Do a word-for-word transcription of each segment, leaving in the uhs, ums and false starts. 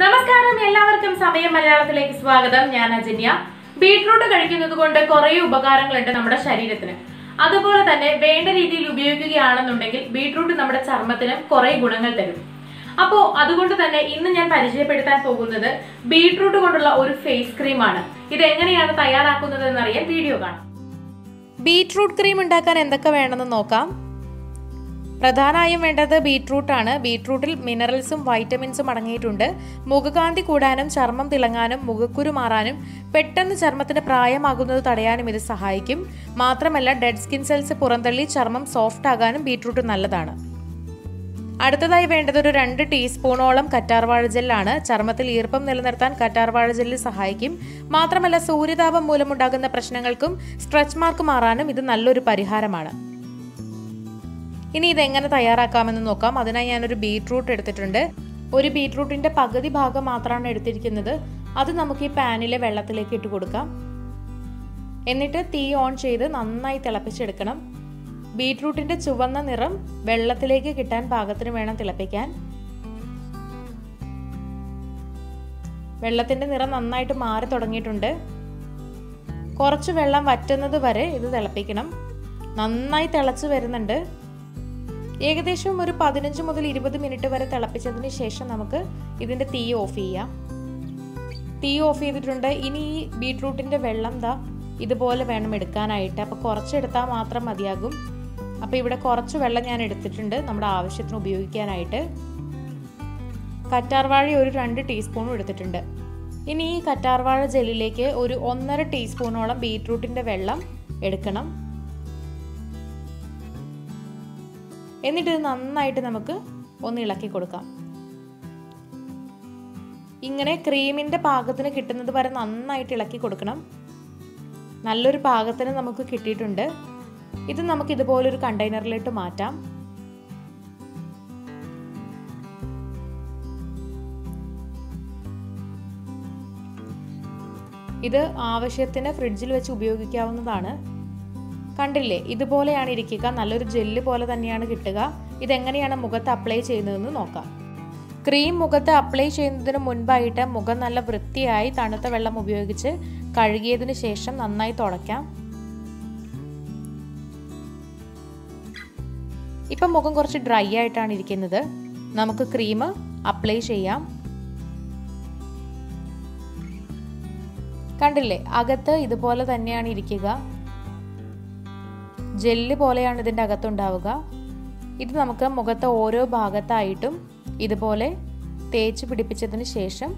നമസ്കാരം എല്ലാവർക്കും സമയം മലയാളത്തിലേക്ക് സ്വാഗതം ഞാൻ അജിന്യ ബീറ്റ്റൂട്ട് കഴിക്കുന്നതുകൊണ്ട് കുറേ ഉപകാരങ്ങളുണ്ട് നമ്മുടെ ശരീരത്തിന് അതുപോലെ തന്നെ വേണ്ട രീതിയിൽ ഉപയോഗിക്കുകയാണെന്നുണ്ടെങ്കിൽ ബീറ്റ്റൂട്ട് നമ്മുടെ ചർമ്മത്തിന് കുറേ ഗുണങ്ങൾ തരും അപ്പോൾ അതുകൊണ്ട് തന്നെ ഇന്ന് ഞാൻ പരിചയപ്പെടുത്താൻ പോകുന്നത് ബീറ്റ്റൂട്ട് കൊണ്ടുള്ള ഒരു ഫേസ് ക്രീം ആണ് ഇത് എങ്ങനെയാണ് തയ്യാറാക്കുന്നത് എന്ന് അറിയാൻ വീഡിയോ കാണാം ബീറ്റ്റൂട്ട് ക്രീം ഉണ്ടാക്കാൻ എന്തൊക്കെ വേണമെന്ന് നോക്കാം പ്രധാനമായും വേണ്ടത് ബീറ്റ്റൂട്ടാണ് ബീറ്റ്റൂട്ടിൽ മിനറൽസും വൈറ്റമിൻസും അടങ്ങിയിട്ടുണ്ട് മുഖകാന്തി കൂടാനും ചർമ്മം തിളങ്ങാനും മുഖക്കുരു മാറാനും പെട്ടെന്ന് ചർമ്മത്തിന് പ്രായമാകുന്നത് തടയാനും ഇത് സഹായിക്കും മാത്രമല്ല ഡെഡ് സ്കിൻ സെൽസ് പുറന്തള്ളി ചർമ്മം സോഫ്റ്റ് ആകാനും ബീറ്റ്റൂട്ട് നല്ലതാണ് അടുത്തതായി വേണ്ടത് ഒരു രണ്ട് ടീസ്പൂണോളം കറ്റാർവാഴ ജെല്ലാണ് ചർമ്മത്തിൽ ഈർപ്പം നിലനിർത്താൻ കറ്റാർവാഴ ജെല്ല് സഹായിക്കും മാത്രമല്ല സൂര്യതാപം മൂലമുണ്ടാകുന്ന പ്രശ്നങ്ങൾക്കും സ്ട്രെച്ച് മാർക്ക് മാറാനും ഇത് നല്ലൊരു പരിഹാരമാണ് ഇനി ഇതെങ്ങനെ തയ്യാറാക്കാമെന്ന് നോക്കാം അതിനായി ഞാനൊരു ബീറ്റ്റൂട്ട് എടുത്തിട്ടുണ്ട് ഒരു ബീറ്റ്റൂട്ടിൻ്റെ പകുതി ഭാഗം മാത്രമാണ് എടുത്തിരിക്കുന്നത് അത് നമുക്ക് ഈ പാനിലെ വെള്ളത്തിലേക്ക് ഇട്ട് കൊടുക്കാം എന്നിട്ട് തീ ഓൺ ചെയ്ത് നന്നായി തിളപ്പിച്ചെടുക്കണം ബീറ്റ്റൂട്ടിൻ്റെ ചുവന്ന നിറം വെള്ളത്തിലേക്ക് കിട്ടാൻ പാകത്തിന് വേണം തിളപ്പിക്കാൻ വെള്ളത്തിൻ്റെ നിറം നന്നായിട്ട് മാറി തുടങ്ങിയിട്ടുണ്ട് കുറച്ച് വെള്ളം വറ്റുന്നത് വരെ ഇത് തിളപ്പിക്കണം നന്നായി തിളച്ച് വരുന്നുണ്ട് ഏകദേശം ഒരു പതിനഞ്ച് മുതൽ ഇരുപത് മിനിറ്റ് വരെ തിളപ്പിച്ചതിന് ശേഷം നമുക്ക് ഇതിൻ്റെ തീ ഓഫ് ചെയ്യാം തീ ഓഫ് ചെയ്തിട്ടുണ്ട് ഇനി ഈ ബീറ്റ്റൂട്ടിൻ്റെ വെള്ളം ദാ ഇതുപോലെ വേണം എടുക്കാനായിട്ട് അപ്പോൾ കുറച്ചെടുത്താൽ മാത്രം മതിയാകും അപ്പോൾ ഇവിടെ കുറച്ച് വെള്ളം ഞാൻ എടുത്തിട്ടുണ്ട് നമ്മുടെ ആവശ്യത്തിന് ഉപയോഗിക്കാനായിട്ട് കറ്റാർവാഴ ഒരു രണ്ട് ടീസ്പൂണും എടുത്തിട്ടുണ്ട് ഇനി ഈ കറ്റാർവാഴ ജെല്ലിലേക്ക് ഒരു ഒന്നര ടീസ്പൂണോളം ബീറ്റ്റൂട്ടിൻ്റെ വെള്ളം എടുക്കണം എന്നിട്ട് ഇത് നന്നായിട്ട് നമുക്ക് ഒന്ന് ഇളക്കി കൊടുക്കാം ഇങ്ങനെ ക്രീമിൻ്റെ പാകത്തിന് കിട്ടുന്നത് വരെ നന്നായിട്ട് ഇളക്കി കൊടുക്കണം നല്ലൊരു പാകത്തിന് നമുക്ക് കിട്ടിയിട്ടുണ്ട് ഇത് നമുക്ക് ഇതുപോലൊരു കണ്ടെയ്നറിലിട്ട് മാറ്റാം ഇത് ആവശ്യത്തിന് ഫ്രിഡ്ജിൽ വെച്ച് ഉപയോഗിക്കാവുന്നതാണ് കണ്ടില്ലേ ഇതുപോലെയാണ് ഇരിക്കുക നല്ലൊരു ജെല്ല് പോലെ തന്നെയാണ് കിട്ടുക ഇതെങ്ങനെയാണ് മുഖത്ത് അപ്ലൈ ചെയ്യുന്നതെന്ന് നോക്കാം ക്രീം മുഖത്ത് അപ്ലൈ ചെയ്യുന്നതിന് മുൻപായിട്ട് മുഖം നല്ല വൃത്തിയായി തണുത്ത വെള്ളം ഉപയോഗിച്ച് കഴുകിയതിന് ശേഷം നന്നായി തുടയ്ക്കാം ഇപ്പം മുഖം കുറച്ച് ഡ്രൈ ആയിട്ടാണ് ഇരിക്കുന്നത് നമുക്ക് ക്രീം അപ്ലൈ ചെയ്യാം കണ്ടില്ലേ അകത്ത് ഇതുപോലെ തന്നെയാണ് ഇരിക്കുക ജെല്ല് പോലെയാണ് ഇതിൻ്റെ അകത്തുണ്ടാവുക ഇത് നമുക്ക് മുഖത്ത് ഓരോ ഭാഗത്തായിട്ടും ഇതുപോലെ തേച്ച് പിടിപ്പിച്ചതിന് ശേഷം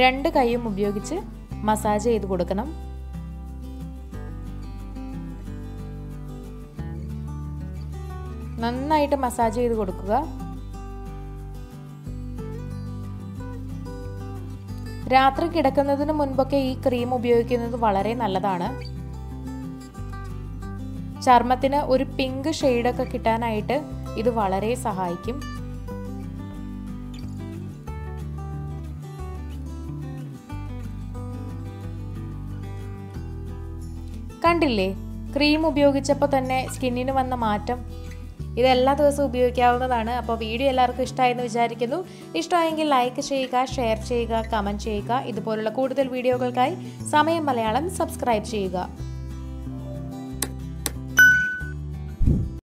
രണ്ട് കൈയും ഉപയോഗിച്ച് മസാജ് ചെയ്ത് കൊടുക്കണം നന്നായിട്ട് മസാജ് ചെയ്ത് കൊടുക്കുക രാത്രി കിടക്കുന്നതിന് മുൻപൊക്കെ ഈ ക്രീം ഉപയോഗിക്കുന്നത് വളരെ നല്ലതാണ് ചർമ്മത്തിന് ഒരു പിങ്ക് ഷെയ്ഡൊക്കെ കിട്ടാനായിട്ട് ഇത് വളരെ സഹായിക്കും കണ്ടില്ലേ ക്രീം ഉപയോഗിച്ചപ്പോൾ തന്നെ സ്കിന്നിന് വന്ന മാറ്റം ഇത് എല്ലാ ദിവസവും ഉപയോഗിക്കാവുന്നതാണ് അപ്പോൾ വീഡിയോ എല്ലാവർക്കും ഇഷ്ടമായെന്ന് വിചാരിക്കുന്നു ഇഷ്ടമായെങ്കിൽ ലൈക്ക് ചെയ്യുക ഷെയർ ചെയ്യുക കമൻറ്റ് ചെയ്യുക ഇതുപോലുള്ള കൂടുതൽ വീഡിയോകൾക്കായി സമയം മലയാളം സബ്സ്ക്രൈബ് ചെയ്യുക